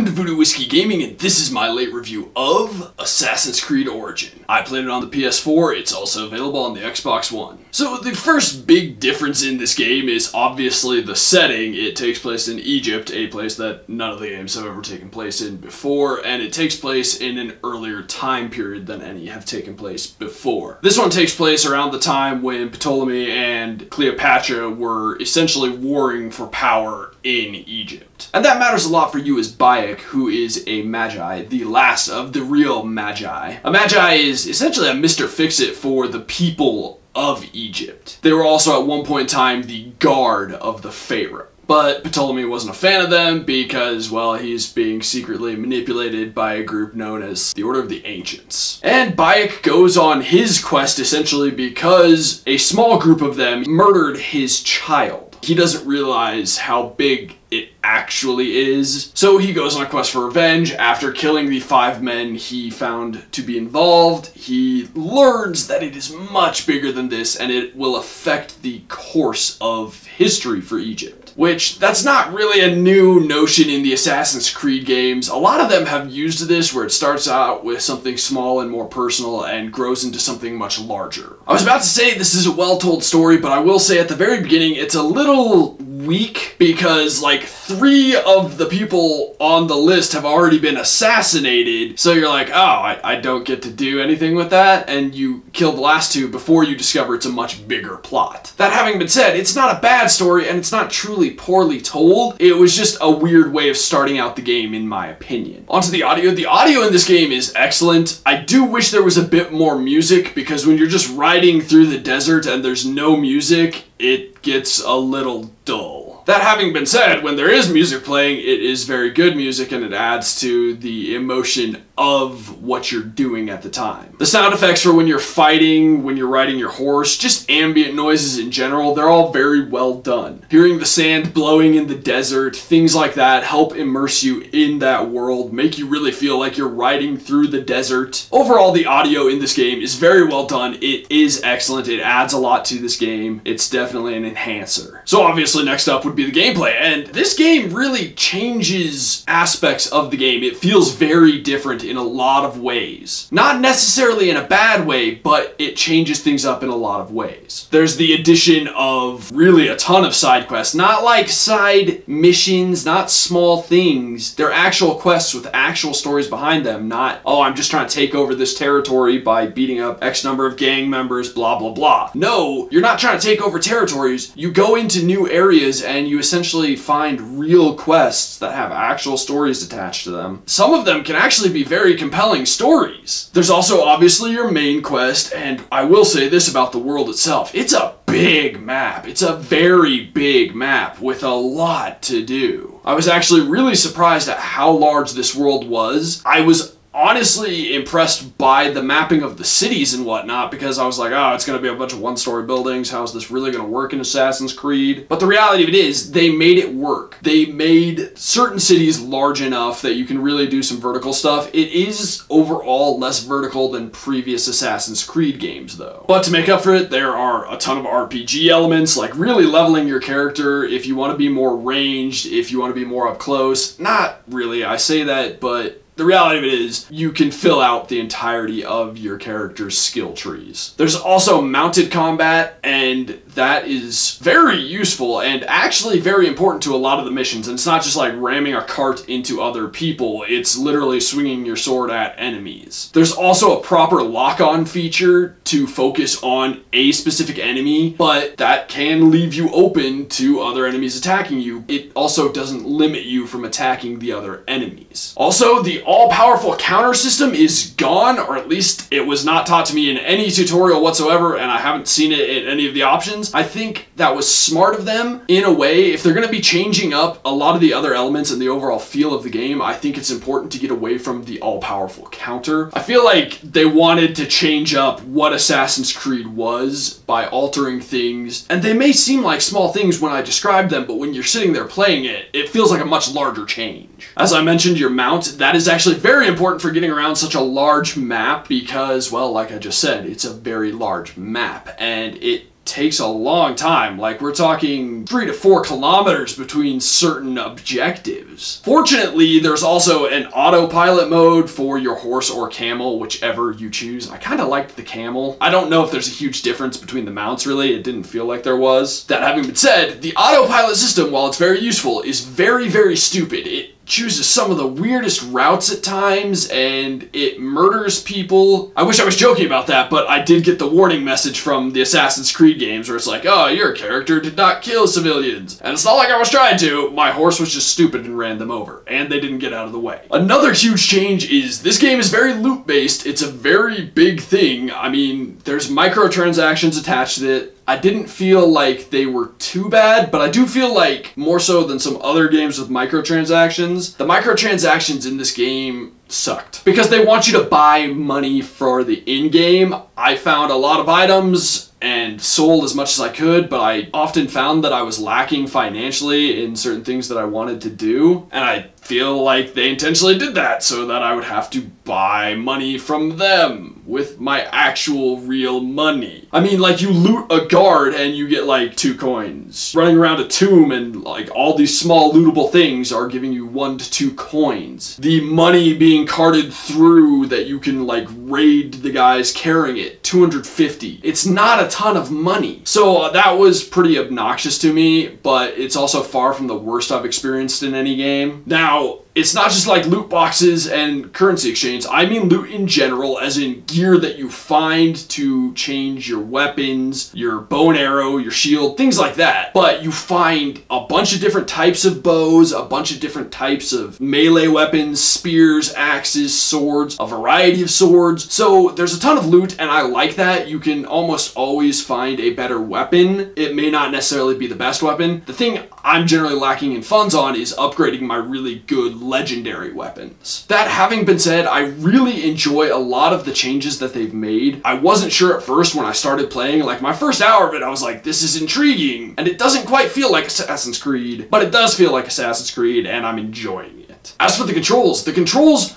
Welcome to Voodoo Whiskey Gaming, and this is my late review of Assassin's Creed Origins. I played it on the PS4, it's also available on the Xbox One. So the first big difference in this game is obviously the setting. It takes place in Egypt, a place that none of the games have ever taken place in before, and it takes place in an earlier time period than any have taken place before. This one takes place around the time when Ptolemy and Cleopatra were essentially warring for power in Egypt. And that matters a lot for you as Bayek, who is a Magi, the last of the real Magi. A Magi is essentially a Mr. Fix-It for the people of Egypt. They were also at one point in time the guard of the Pharaoh. But Ptolemy wasn't a fan of them because, well, he's being secretly manipulated by a group known as the Order of the Ancients. And Bayek goes on his quest essentially because a small group of them murdered his child. He doesn't realize how big it actually is. So he goes on a quest for revenge. After killing the 5 men he found to be involved, he learns that it is much bigger than this and it will affect the course of history for Egypt. Which, that's not really a new notion in the Assassin's Creed games. A lot of them have used this where it starts out with something small and more personal and grows into something much larger. I was about to say this is a well-told story, but I will say at the very beginning it's a little weak because like 3 of the people on the list have already been assassinated, so you're like, oh, I don't get to do anything with that, and you kill the last 2 before you discover it's a much bigger plot. That having been said, it's not a bad story and it's not truly poorly told. It was just a weird way of starting out the game in my opinion. Onto the audio. The audio in this game is excellent. I do wish there was a bit more music because when you're just riding through the desert and there's no music, it gets a little dull. That having been said, when there is music playing, it is very good music and it adds to the emotion of what you're doing at the time. The sound effects for when you're fighting, when you're riding your horse, just ambient noises in general, they're all very well done. Hearing the sand blowing in the desert, things like that help immerse you in that world, make you really feel like you're riding through the desert. Overall, the audio in this game is very well done. It is excellent. It adds a lot to this game. It's definitely an enhancer. So obviously next up would be the gameplay, and this game really changes aspects of the game. It feels very different in a lot of ways. Not necessarily in a bad way, but it changes things up in a lot of ways. There's the addition of really a ton of side quests, not like side missions, not small things. They're actual quests with actual stories behind them, not, oh, I'm just trying to take over this territory by beating up X number of gang members, blah, blah, blah. No, you're not trying to take over territories. You go into new areas and you essentially find real quests that have actual stories attached to them. Some of them can actually be very compelling stories. There's also obviously your main quest, and I will say this about the world itself. It's a big map. It's a very big map with a lot to do. I was actually really surprised at how large this world was. I was honestly impressed by the mapping of the cities and whatnot because I was like, oh, it's going to be a bunch of one-story buildings. How's this really going to work in Assassin's Creed? But the reality of it is they made it work. They made certain cities large enough that you can really do some vertical stuff. It is overall less vertical than previous Assassin's Creed games though. But to make up for it, there are a ton of RPG elements, like really leveling your character if you want to be more ranged, if you want to be more up close. Not really, I say that, but the reality of it is, you can fill out the entirety of your character's skill trees. There's also mounted combat, and that is very useful and actually very important to a lot of the missions. And it's not just like ramming a cart into other people, it's literally swinging your sword at enemies. There's also a proper lock-on feature to focus on a specific enemy, but that can leave you open to other enemies attacking you. It also doesn't limit you from attacking the other enemies. Also, the all-powerful counter system is gone, or at least it was not taught to me in any tutorial whatsoever, and I haven't seen it in any of the options. I think that was smart of them in a way. If they're going to be changing up a lot of the other elements and the overall feel of the game, I think it's important to get away from the all-powerful counter. I feel like they wanted to change up what Assassin's Creed was by altering things, and they may seem like small things when I describe them, but when you're sitting there playing it, it feels like a much larger change. As I mentioned, your mount, that is actually very important for getting around such a large map because, well, like I just said, it's a very large map and it takes a long time. Like, we're talking 3 to 4 kilometers between certain objectives. Fortunately, there's also an autopilot mode for your horse or camel, whichever you choose. I kind of liked the camel. I don't know if there's a huge difference between the mounts, really. It didn't feel like there was. That having been said, the autopilot system, while it's very useful, is very, very stupid. It chooses some of the weirdest routes at times, and it murders people. I wish I was joking about that, but I did get the warning message from the Assassin's Creed games where it's like, oh, your character did not kill civilians. And it's not like I was trying to. My horse was just stupid and ran them over, and they didn't get out of the way. Another huge change is this game is very loot-based. It's a very big thing. I mean, there's microtransactions attached to it. I didn't feel like they were too bad, but I do feel like, more so than some other games with microtransactions, the microtransactions in this game sucked. Because they want you to buy money for the in-game, I found a lot of items and sold as much as I could, but I often found that I was lacking financially in certain things that I wanted to do, and I feel like they intentionally did that so that I would have to buy money from them with my actual real money. I mean, like, you loot a guard and you get like 2 coins. Running around a tomb and like all these small lootable things are giving you 1 to 2 coins. The money being carted through that you can like raid the guys carrying it, 250. It's not a ton of money. So that was pretty obnoxious to me, but it's also far from the worst I've experienced in any game. Now, it's not just like loot boxes and currency exchange. I mean loot in general, as in gear that you find to change your weapons, your bow and arrow, your shield, things like that. But you find a bunch of different types of bows, a bunch of different types of melee weapons, spears, axes, swords, a variety of swords. So there's a ton of loot, and I like that. You can almost always find a better weapon. It may not necessarily be the best weapon. The thing I'm generally lacking in funds on is upgrading my really good legendary weapons. That having been said, I really enjoy a lot of the changes that they've made. I wasn't sure at first when I started playing. Like, my first hour of it, I was like, this is intriguing, and it doesn't quite feel like Assassin's Creed, but it does feel like Assassin's Creed, and I'm enjoying it. As for the controls,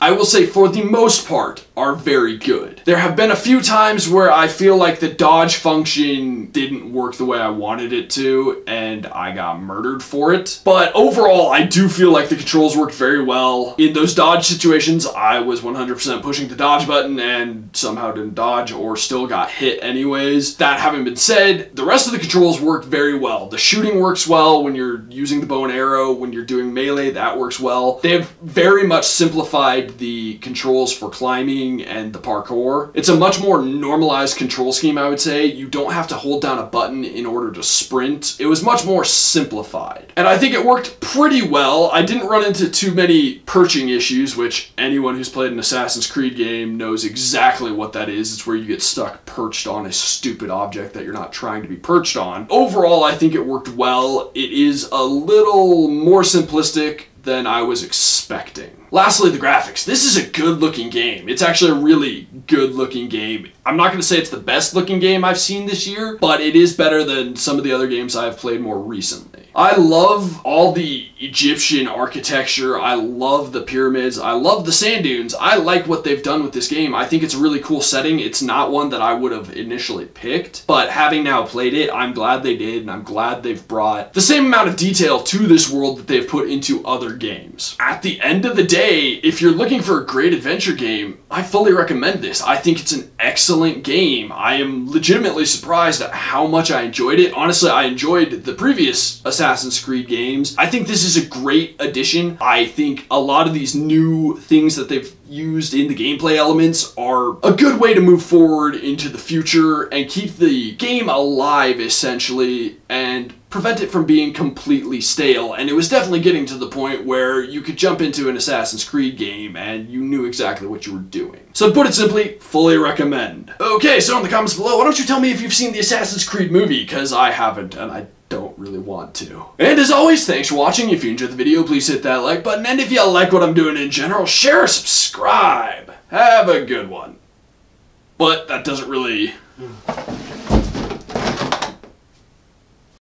I will say for the most part, are very good. There have been a few times where I feel like the dodge function didn't work the way I wanted it to, and I got murdered for it. But overall, I do feel like the controls worked very well. In those dodge situations, I was 100% pushing the dodge button and somehow didn't dodge or still got hit anyways. That having been said, the rest of the controls work very well. The shooting works well when you're using the bow and arrow, when you're doing melee, that works well. They have very much simplified the controls for climbing and the parkour. It's a much more normalized control scheme, I would say. You don't have to hold down a button in order to sprint. It was much more simplified. And I think it worked pretty well. I didn't run into too many perching issues, which anyone who's played an Assassin's Creed game knows exactly what that is. It's where you get stuck perched on a stupid object that you're not trying to be perched on. Overall, I think it worked well. It is a little more simplistic than I was expecting. Lastly, the graphics. This is a good-looking game. It's actually a really good-looking game. I'm not gonna say it's the best-looking game I've seen this year, but it is better than some of the other games I've played more recently. I love all the Egyptian architecture. I love the pyramids. I love the sand dunes. I like what they've done with this game. I think it's a really cool setting. It's not one that I would have initially picked, but having now played it, I'm glad they did, and I'm glad they've brought the same amount of detail to this world that they've put into other games. At the end of the day, if you're looking for a great adventure game, I fully recommend this. I think it's an excellent game. I am legitimately surprised at how much I enjoyed it. Honestly, I enjoyed the previous Assassin's Creed games. I think this is a great addition. I think a lot of these new things that they've used in the gameplay elements are a good way to move forward into the future and keep the game alive, essentially, and prevent it from being completely stale. And it was definitely getting to the point where you could jump into an Assassin's Creed game and you knew exactly what you were doing. So to put it simply, fully recommend. Okay, so in the comments below, why don't you tell me if you've seen the Assassin's Creed movie, because I haven't, and I don't really want to. And as always, thanks for watching. If you enjoyed the video, please hit that like button, and if you like what I'm doing in general, share or subscribe. Have a good one. But that doesn't really...